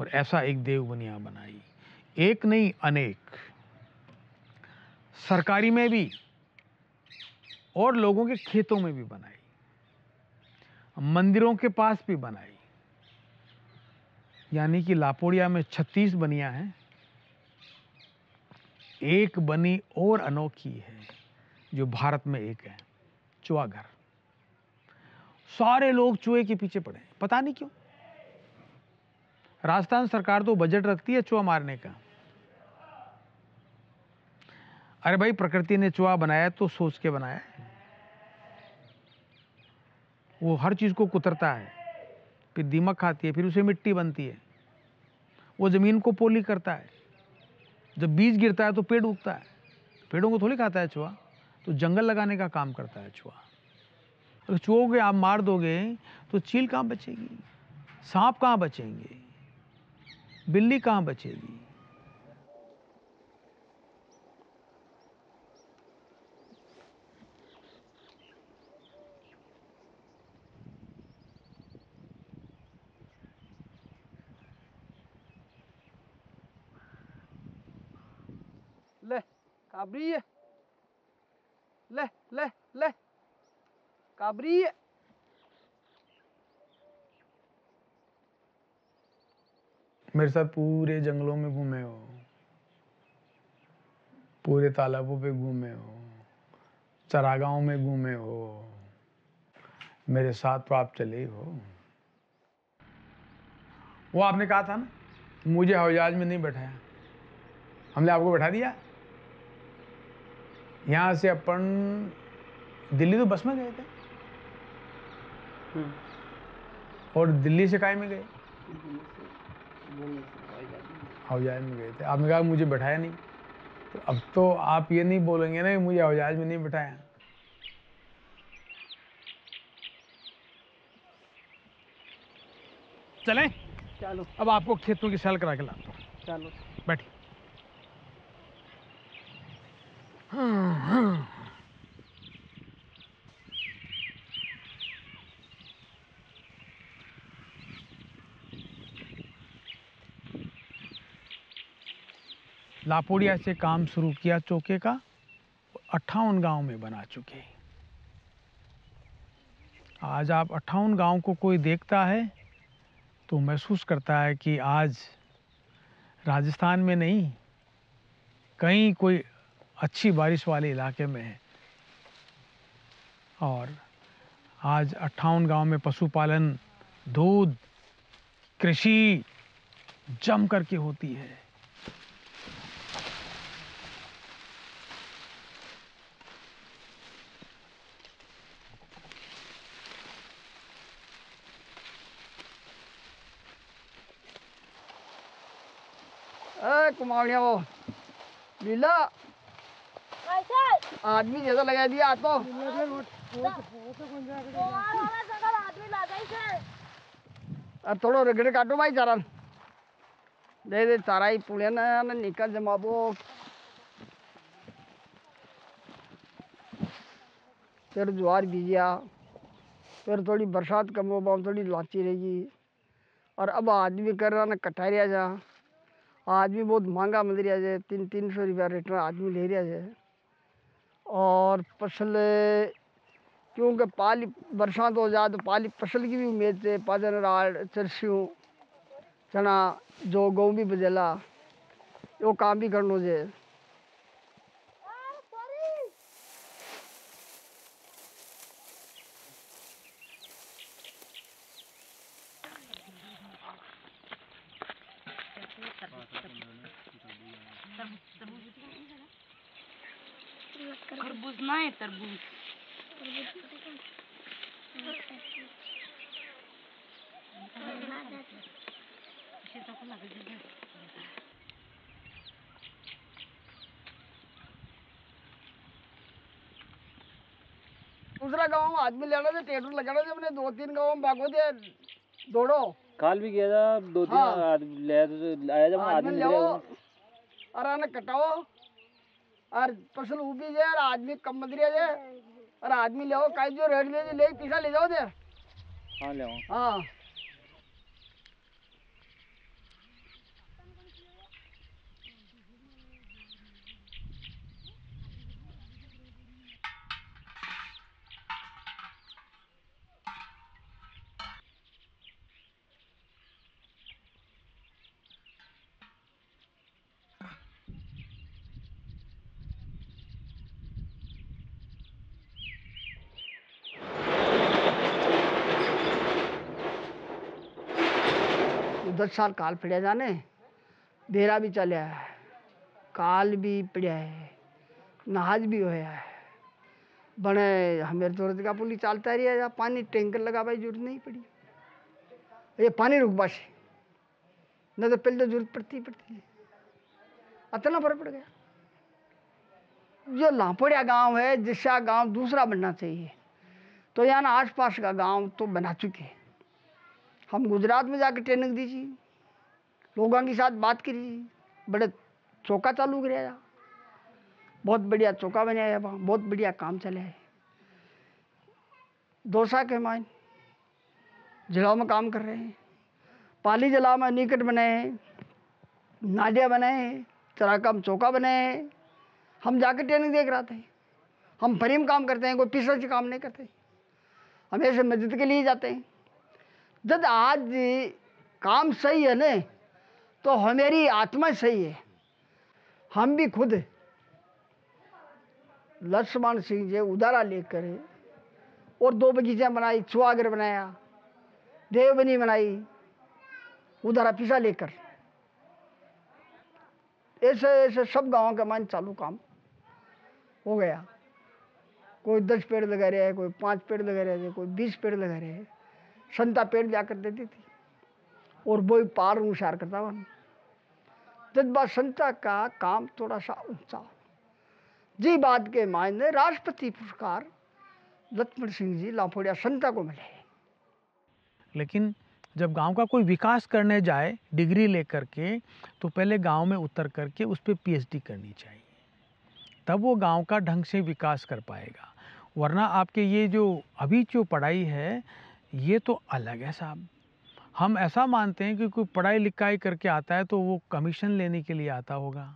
और ऐसा एक देवबनी यहाँ बनाई, एक नहीं अनेक, सरकारी में भी और लोगों के खेतों में भी बनाई, मंदिरों के पास भी बनाई। यानी कि लापोड़िया में 36 बनियां हैं, एक बनी और अनोखी है जो भारत में एक है, चूहा घर। सारे लोग चूहे के पीछे पड़े, पता नहीं क्यों। राजस्थान सरकार तो बजट रखती है चूहा मारने का। अरे भाई, प्रकृति ने चूहा बनाया तो सोच के बनाया है। वो हर चीज को कुतरता है, फिर दीमक खाती है, फिर उसे मिट्टी बनती है, वो जमीन को पोली करता है, जब बीज गिरता है तो पेड़ उगता है। पेड़ों को थोड़ी खाता है चूहा, तो जंगल लगाने का काम करता है चूहा। अगर चूहों को आप मार दोगे तो चील कहाँ बचेगी, सांप कहाँ बचेंगे, बिल्ली कहाँ बचेगी। ले काबरी है, ले ले ले काबरी है। मेरे साथ पूरे जंगलों में घूमे हो, पूरे तालाबों पे घूमे हो, चरागाहों में घूमे हो, मेरे साथ तो आप चले हो। वो आपने कहा था ना, मुझे हवाई जहाज में नहीं बैठाया, हमने आपको बैठा दिया। यहाँ से अपन दिल्ली तो बस में गए थे और दिल्ली से काय में गए, हवाई जहाज में गए थे। आपने कहा मुझे बैठाया नहीं, तो अब तो आप ये नहीं बोलेंगे ना मुझे हवाई जहाज में नहीं बैठाया। चलें, चलो अब आपको खेतों की सैर करा के लाता हूँ। चलो बैठिए। हाँ। लापोड़िया से काम शुरू किया चौके का, 58 गांव में बना चुके। आज आप 58 गांव को कोई देखता है तो महसूस करता है कि आज राजस्थान में नहीं कहीं कोई अच्छी बारिश वाले इलाके में है। और आज 58 गांव में पशुपालन, दूध, कृषि जम करके होती है। कुमारिया वो लीला आदमी जैसा लगा दिया तो। अब थोड़ा रगड़े काटो भाई, चारा दे दे, चारा ही पुलिया ना निकल जमाबो। फिर ज्वार बीजिया, फिर थोड़ी बरसात कम हो पाओ, थोड़ी लाची रहेगी। और अब आदमी कर रहा ना कटाई रहा जा, आदमी बहुत महंगा मिल रहा है, 300-300 रुपया रेट में आदमी ले रहा है। और फसल क्योंकि पाली बरसात हो जाए तो पाली फसल की भी उम्मीद है। पाजन राड़ सरसों चना जो गेहूँ भी बजेला, वो काम भी करना जे। तरबूज दूसरा गाँव में आदमी लेना थे, ट्रैक्टर लगाना थे, मैंने 2-3 गाँव में भागो थे दौड़ो। काल भी गया था 2-3 आया था आदमी लेओ और आने कटाओ और फसल उबी जाए और आदमी कम मदरिया जाए और आदमी लेओ काई जो रेट ले ले पीसा ले जाओ दे। हाँ लेओ हाँ दस साल काल पड़ा जाने बेरा भी चलिया है, काल भी पड़ा है, नहाज भी होया है, बने हमेर जरूरत का पुलिस चलता रही है। पानी टैंकर लगा भाई जरूरत नहीं पड़ी, ये पानी रुकवा से न तो पहले तो जरूरत पड़ती इतना फर्क पड़ गया। जो लापोड़िया गांव है जिसका गांव दूसरा बनना चाहिए, तो यहाँ ना आस पास का गांव तो बना चुके हैं। हम गुजरात में जाकर ट्रेनिंग दीजिए, लोगों के साथ बात करिए, बड़े चौका चालू कराया, बहुत बढ़िया चौका बनाया, वहाँ बहुत बढ़िया काम चले है। दोसा के माइन जिलाओं में काम कर रहे हैं, पाली जिला में निकट बनाए हैं, नाडिया बनाए हैं, चराका में चौका बनाए हैं। हम जाकर ट्रेनिंग देख रहे थे, हम फरीम काम करते हैं, कोई पीछे से काम नहीं करते, हम ऐसे मस्जिद के लिए जाते हैं। जब आज काम सही है ना तो हमारी आत्मा सही है। हम भी खुद लक्ष्मण सिंह जी उदारा लेकर और 2 बगीचे बनाई, चुआगर बनाया, देवबनी बनाई, उदारा पिसा लेकर ऐसे ऐसे सब गांवों का मान चालू काम हो गया। कोई 10 पेड़ लगा रहे हैं, कोई 5 पेड़ लगा रहे हैं, कोई 20 पेड़ लगा रहे हैं। संता पेड़ जाकर देती थी और वो पार उशार करता हुआ जज्बा संता का काम थोड़ा सा ऊंचा जी। बात के मायने राष्ट्रपति पुरस्कार लक्ष्मण सिंह जी लापोड़िया संता को मिले। लेकिन जब गांव का कोई विकास करने जाए डिग्री लेकर के, तो पहले गांव में उतर करके उस पर PhD करनी चाहिए, तब वो गांव का ढंग से विकास कर पाएगा। वरना आपके ये जो अभी जो पढ़ाई है ये तो अलग है साहब। हम ऐसा मानते हैं कि कोई पढ़ाई लिखाई करके आता है तो वो कमीशन लेने के लिए आता होगा,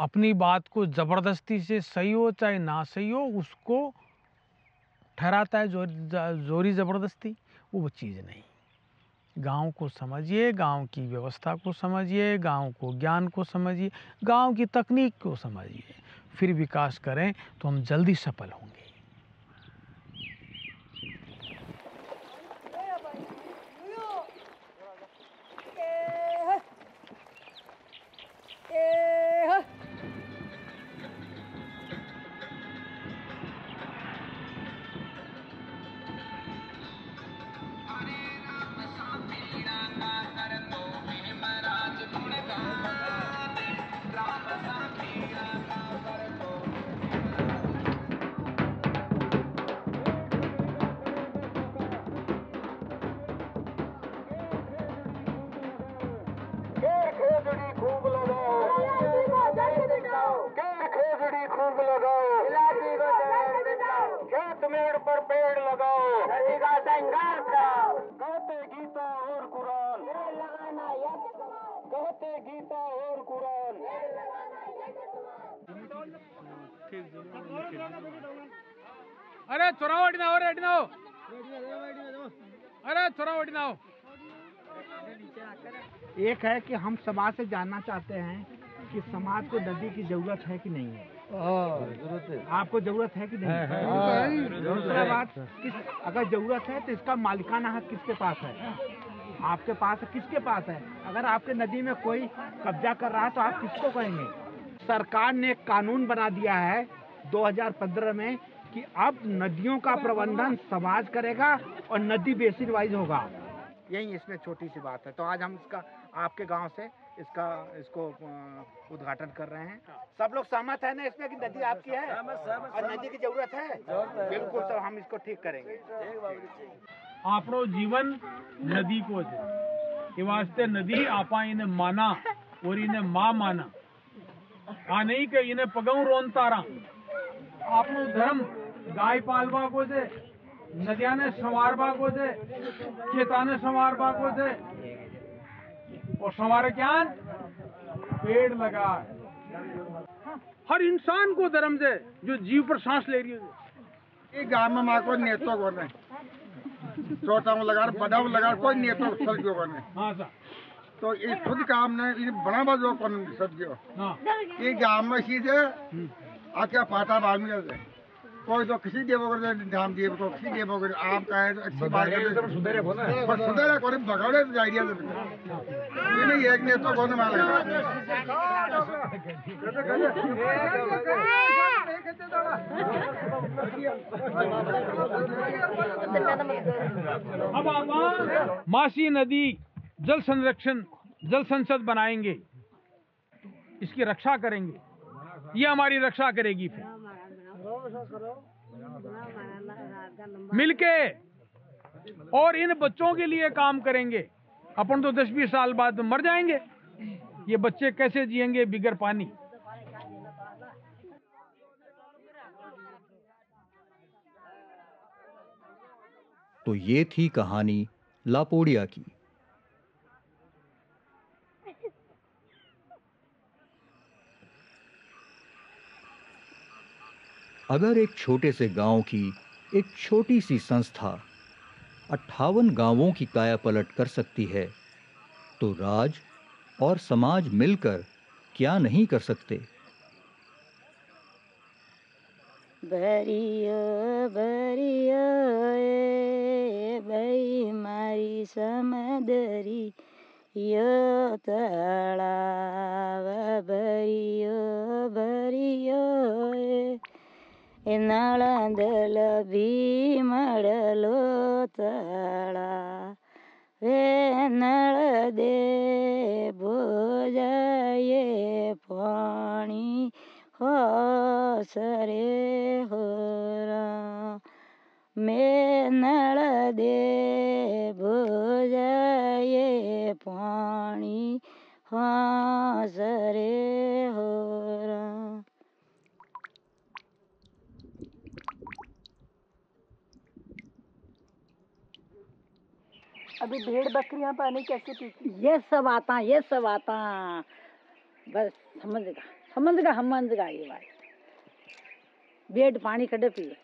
अपनी बात को ज़बरदस्ती से सही हो चाहे ना सही हो उसको ठहराता है जोरी ज़बरदस्ती, वो चीज़ नहीं। गांव को समझिए, गांव की व्यवस्था को समझिए, गांव को ज्ञान को समझिए, गांव की तकनीक को समझिए, फिर विकास करें तो हम जल्दी सफल होंगे। अरे चोरा ओढ़ना हो, रेडी ना हो, अरे चोरा ओढ़ना हो। एक है कि हम समाज से जानना चाहते हैं कि समाज को नदी की जरूरत है कि नहीं है, आपको जरूरत है कि नहीं। दूसरा बात, अगर जरूरत है तो इसका मालिकाना हक किसके पास है, आपके पास है, किसके पास है। अगर आपके नदी में कोई कब्जा कर रहा है तो आप किसको कहेंगे। सरकार ने एक कानून बना दिया है 2015 में कि अब नदियों का प्रबंधन समाज करेगा और नदी बेसिन वाइज होगा। यही इसमें छोटी सी बात है। तो आज हम इसका आपके गांव से इसको उद्घाटन कर रहे हैं। सब लोग सहमत है ना इसमें कि नदी आपकी है और नदी की जरूरत है? बिल्कुल सर, हम इसको ठीक करेंगे। आप जीवन नदी को वास्ते नदी आपा इन्हें माना और इन्हें माँ माना, आ नहीं के इन्हें पगों रोनता रहा। आप धर्म गाय पालवा को से, नदिया ने संवारवा को से, खेता ने संवारवा को से, और संवार ज्ञान पेड़ लगा। हर इंसान को धर्म से जो जीव पर सांस ले रही है। ये गांव में माँ को नेता को नहीं छोटा लगा बदाव लगा कोई नेता को नहीं। हाँ सर, तो ये खुद काम ने ये बड़ा बाजू कौन सब्जियों ये गांव में सीधे आज क्या फाटा बाल में जाते कोई तो किसी देवोगर धाम दिए तो किसी देवोगर आम का है तो अच्छी बात है। सुधरे कोई भगौड़े तो जाइए ये नहीं एक ने तो कौन मार लगा। अब आप मासी नदी जल संरक्षण जल संसद बनाएंगे, इसकी रक्षा करेंगे, ये हमारी रक्षा करेगी। फिर मिलके और इन बच्चों के लिए काम करेंगे। अपन तो 10-20 साल बाद मर जाएंगे, ये बच्चे कैसे जिएंगे बिगर पानी? तो ये थी कहानी लापोड़िया की। अगर एक छोटे से गांव की एक छोटी सी संस्था 58 गांवों की कायापलट कर सकती है, तो राज और समाज मिलकर क्या नहीं कर सकते? बरिया बरिया ए भाई मारी समदरी यो तालाव बरियो बरियो ए नाळंदल भीमडलो तळा वे नळ दे भोजाये पाणी हो सरे हो रा मे नळ दे भोजाये पाणी हो सरे हो रा। अभी भेड़ बकरियां पानी कैसे पीती? ये सब आता बस समझ गया ये बात। भेड़ पानी खड़े पिए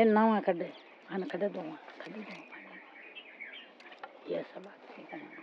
ए नावा खड़े खाना खड़े दो ये सब आता है।